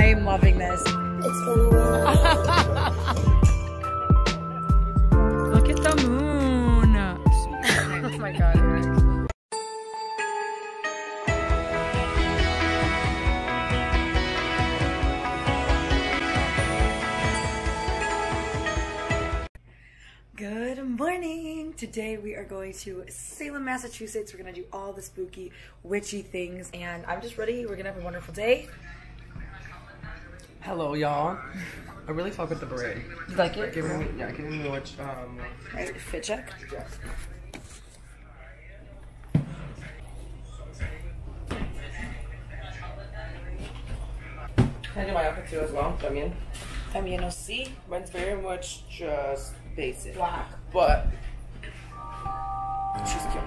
I am loving this. It's gonna look at the moon. Oh my god. Good morning! Today we are going to Salem, Massachusetts. We're gonna do all the spooky, witchy things, and I'm just ready. We're gonna have a wonderful day. Hello, y'all. I really fuck with the beret. You like it? Give me the witch. Fit check? Yeah. Can I do my outfit too as well? I mean, mine's very much just basic. Black. But she's cute.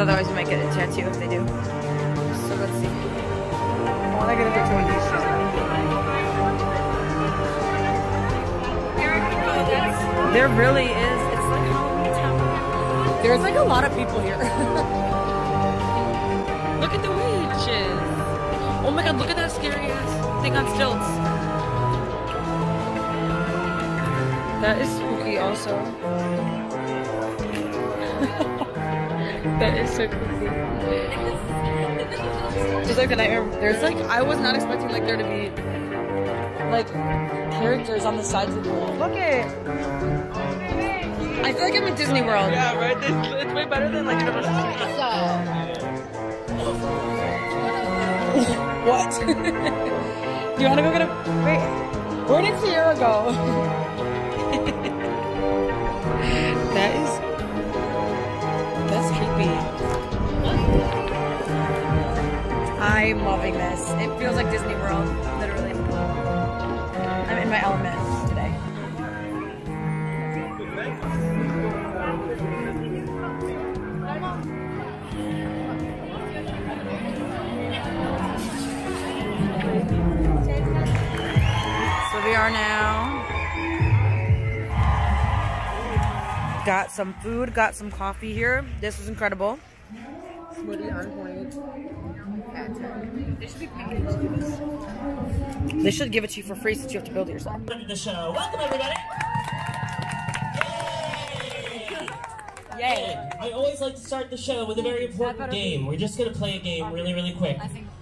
Otherwise we might get a tattoo if they do. So let's see. I want to get a picture of these shoes. There really is. It's like Halloweentown. There's like a lot of people here. Look at the witches. Oh my god, look at that scary ass thing on stilts. That is spooky also. That is so crazy. Just like the nightmare. There's like, I was not expecting like there to be like characters on the sides of the wall. Look it. I feel like I'm in Disney World. Yeah, right. It's way better than like Universal. What? Do you want to go get a? Wait. Where did Sierra go? That is. That's creepy. I'm loving this. It feels like Disney World, literally. I'm in my element today. So we are now. Got some food, got some coffee here. This was incredible. Smoothie on point. They should be paying to do this. They should give it to you for free since you have to build it yourself. Welcome to the show. Welcome, everybody. Yay! Yay! I always like to start the show with a very important game. We're just going to play a game really, really quick.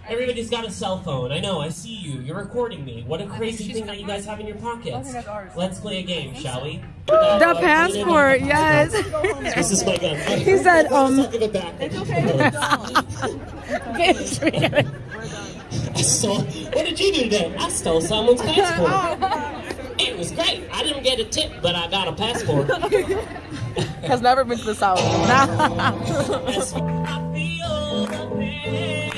Everybody's got a cell phone. I know, I see you. You're recording me. What a crazy thing that you guys have in your pockets. Let's play a game, shall we? The passport, yes. This is my gun. He said, It's okay. We're done. What did you do today? I stole someone's passport. It was great. I didn't get a tip, but I got a passport. Has never been to the South. I feel the pain.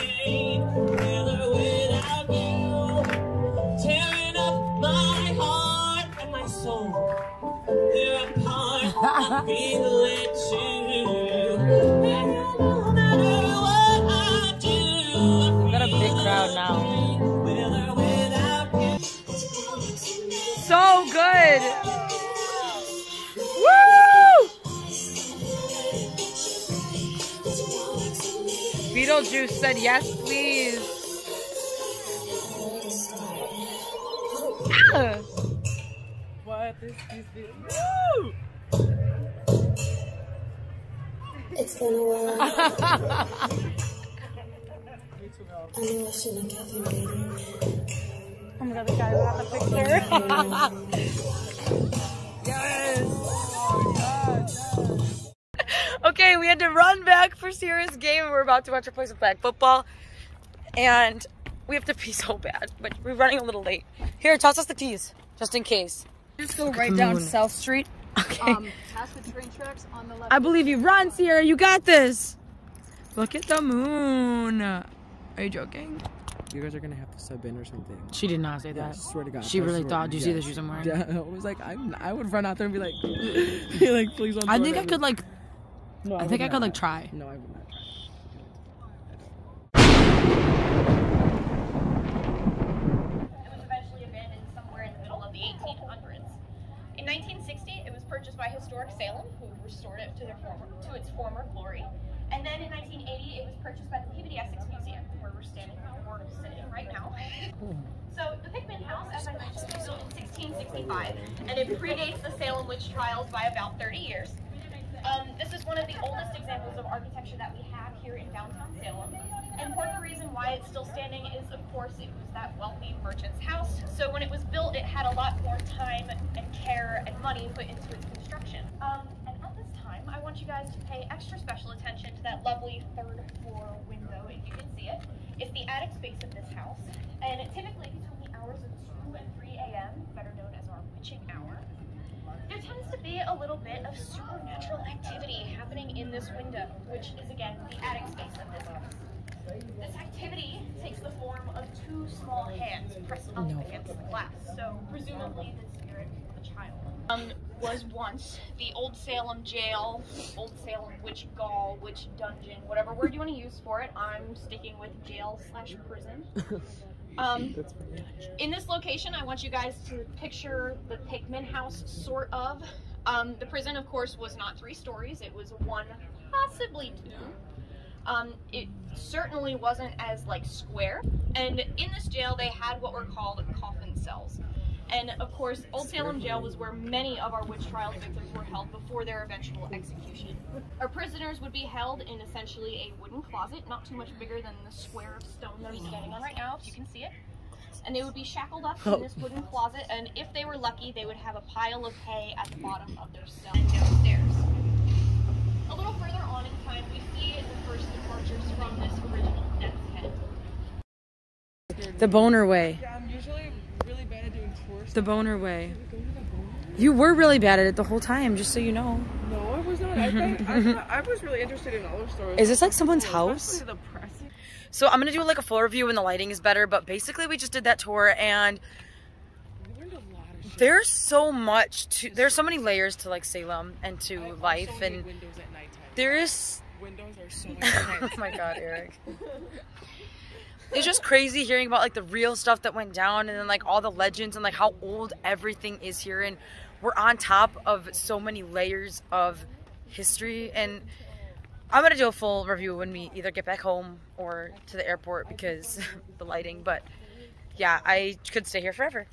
I'll be let you. And no matter what I do, I've got a big crowd now. So good! Woo! Beetlejuice said yes, please. Ah! What is this? Woo! It's been a while. I know I shouldn't have you waiting. Oh my god, the guy got the picture. Yes! Oh god, yes. Okay, we had to run back for Sierra's game. We're about to watch her play some flag football. And We have to pee so bad, but we're running a little late. Here, toss us the keys, just in case. Just go right down South Street. Okay. Past the train tracks on the left. I believe you. Run, Sierra, you got this. Look at the moon. Are you joking? You guys are gonna have to sub in or something. She did not say that. I swear to God. She really thought. Did you see the shoes I'm wearing? Yeah, I was like, I would run out there and be like, be like, please don't. I think I could like. No, I think I could like try. No, I would not. Salem, who restored it to its former glory, and then in 1980 it was purchased by the Peabody Essex Museum, where we're sitting right now. So the Pickman House, as I mentioned, was built in 1665, and it predates the Salem Witch Trials by about 30 years. This is one of the oldest examples of architecture that we have here in downtown Salem, and part of the reason why it's still standing is, of course, it was that wealthy merchant's house. So when it was built, it had a lot more time and care and money put into its construction. And at this time, I want you guys to pay extra special attention to that lovely third floor window, if you can see it. It's the attic space of this house, and it typically between the hours of 2 and 3 a.m., better known as our witching hour, there tends to be a little bit of supernatural activity happening in this window, which is, again, the attic space of this house. This activity takes the form of two small hands pressed up against the glass, so presumably the spirit of a child. Was once the Old Salem Jail, Old Salem Witch Gall, Witch Dungeon, whatever word you want to use for it. I'm sticking with jail/prison. In this location, I want you guys to picture the Pickman House, sort of. The prison, of course, was not 3 stories. It was 1, possibly 2. It certainly wasn't as, like, square. And in this jail, they had what were called coffin cells. And, of course, Old Salem Jail was where many of our witch trial victims were held before their eventual execution. Our prisoners would be held in essentially a wooden closet, not too much bigger than the square of stone that I'm standing on right now, if you can see it. And they would be shackled up in this wooden closet, and if they were lucky, they would have a pile of hay at the bottom of their cell and downstairs. A little further on in time, we see the first departures from this original death's head. The boner way. Yeah, I'm usually really bad at doing chores. The boner way. You were really bad at it the whole time, just so you know. No, I was not. I was really interested in other stories. Is this like someone's house? So I'm gonna do like a full review when the lighting is better, but basically we just did that tour and we learned a lot of shit. There's so much to, there's so many layers to like Salem and to life, and windows at nighttime. There is windows are so nice. Oh my God, Eric. It's just crazy hearing about like the real stuff that went down, and then like all the legends and like how old everything is here, and we're on top of so many layers of history. And I'm gonna do a full review when we either get back home or to the airport because the lighting, but yeah, I could stay here forever.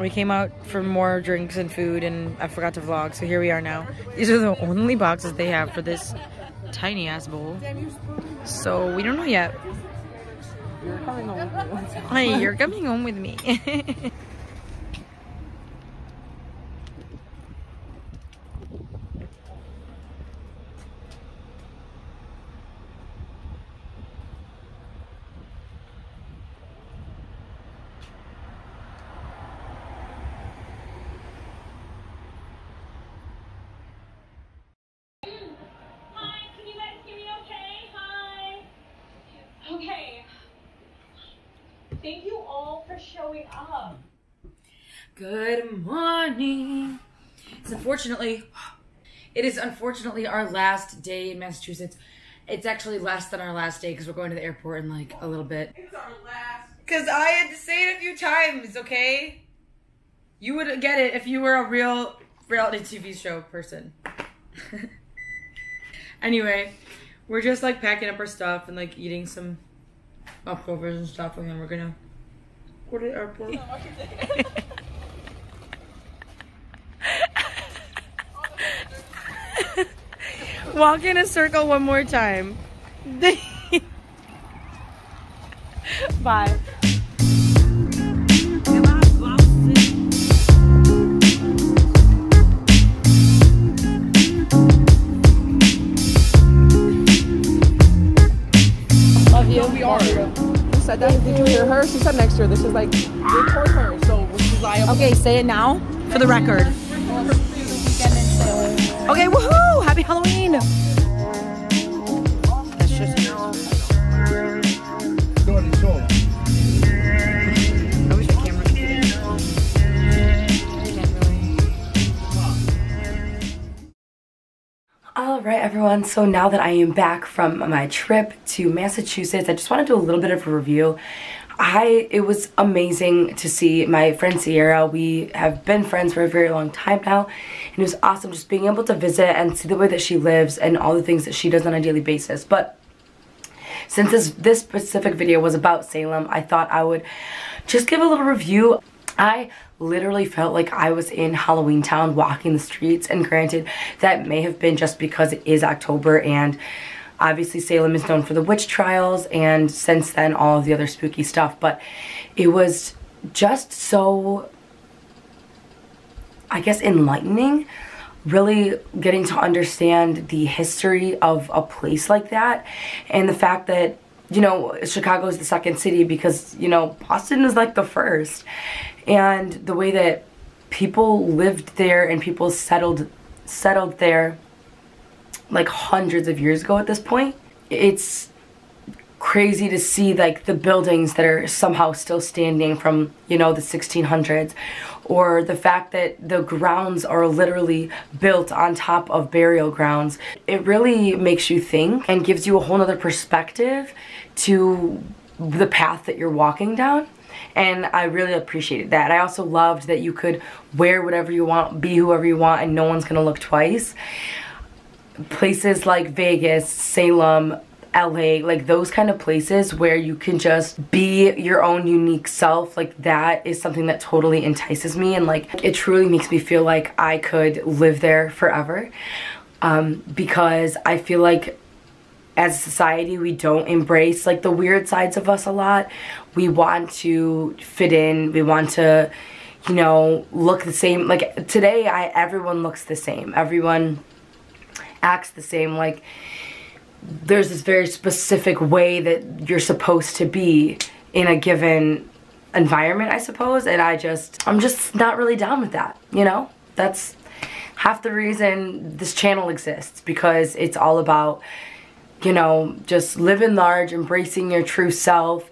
We came out for more drinks and food, and I forgot to vlog, so here we are now. These are the only boxes they have for this tiny ass bowl, so we don't know yet. You're coming home with me. Hey, you're coming home with me. Thank you all for showing up. Good morning. It is unfortunately our last day in Massachusetts. It's actually less than our last day because we're going to the airport in like a little bit. It's our last. Because I had to say it a few times, okay? You would get it if you were a real reality TV show person. Anyway, we're just like packing up our stuff and like eating some leftovers and stuff, and then we're gonna go to the airport. Walk in a circle one more time. Bye. Love you. No, we are. Who said that? Did you hear her? She said next year. This is like towards her, so she's liable. Okay, say it now for the record. Okay, woohoo! Happy Halloween! That's just I wish the camera could get it. Can't really. Alright everyone, so now that I am back from my trip to Massachusetts, I just want to do a little bit of a review. It was amazing to see my friend Sierra. We have been friends for a very long time now, and it was awesome just being able to visit and see the way that she lives and all the things that she does on a daily basis. But since this specific video was about Salem, I thought I would just give a little review. I literally felt like I was in Halloweentown walking the streets, and granted, that may have been just because it is October and obviously Salem is known for the witch trials and since then all of the other spooky stuff, but it was just so, I guess, enlightening, really getting to understand the history of a place like that and the fact that, you know, Chicago is the second city because, you know, Boston is like the first, and the way that people lived there and people settled there like hundreds of years ago at this point. It's crazy to see like the buildings that are somehow still standing from, you know, the 1600s, or the fact that the grounds are literally built on top of burial grounds. It really makes you think and gives you a whole nother perspective to the path that you're walking down. And I really appreciated that. I also loved that you could wear whatever you want, be whoever you want, and no one's gonna look twice. Places like Vegas, Salem, L.A., like those kind of places where you can just be your own unique self, like that is something that totally entices me, and like it truly makes me feel like I could live there forever, because I feel like as a society we don't embrace like the weird sides of us a lot. We want to fit in, we want to, you know, look the same. Like today everyone looks the same, everyone acts the same. Like there's this very specific way that you're supposed to be in a given environment, I suppose, and I'm just not really down with that, you know. That's half the reason this channel exists, because it's all about, you know, just living large, embracing your true self,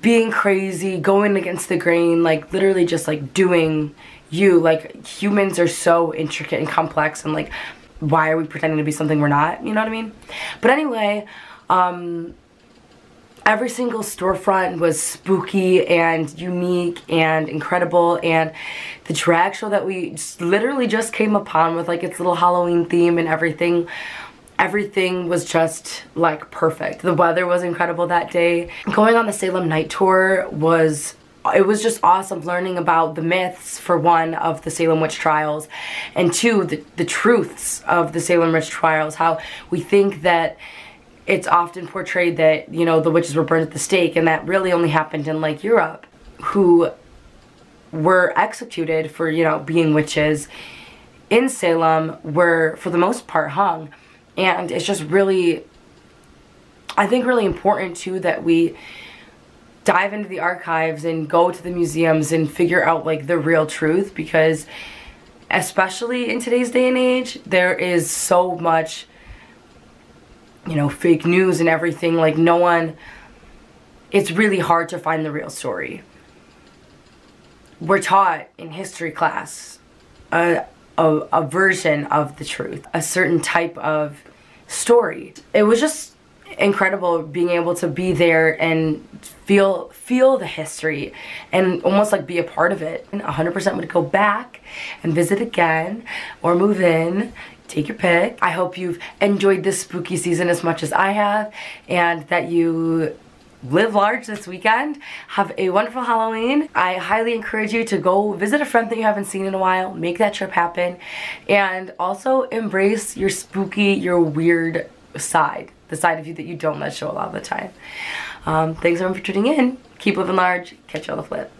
being crazy, going against the grain, like literally just like doing you. Like humans are so intricate and complex, and like why are we pretending to be something we're not? You know what I mean? But anyway, every single storefront was spooky and unique and incredible, and the drag show that we literally just came upon with like its little Halloween theme and everything was just like perfect. The weather was incredible that day. Going on the Salem night tour was just awesome, learning about the myths, for one, of the Salem Witch Trials, and two, the truths of the Salem Witch Trials. How we think that it's often portrayed that, you know, the witches were burned at the stake, and that really only happened in like Europe, who were executed for, you know, being witches in Salem were for the most part hung. And it's just really, I think, really important too that we dive into the archives and go to the museums and figure out like the real truth, because especially in today's day and age there is so much, you know, fake news and everything. Like it's really hard to find the real story. We're taught in history class a version of the truth, a certain type of story. It was just incredible being able to be there and feel the history and almost like be a part of it. And 100% would go back and visit again, or move in, take your pick. I hope you've enjoyed this spooky season as much as I have, and that you live large this weekend. Have a wonderful Halloween. I highly encourage you to go visit a friend that you haven't seen in a while, make that trip happen, and also embrace your spooky, your weird side, the side of you that you don't let show a lot of the time. Thanks everyone for tuning in. Keep living large. Catch you on the flip.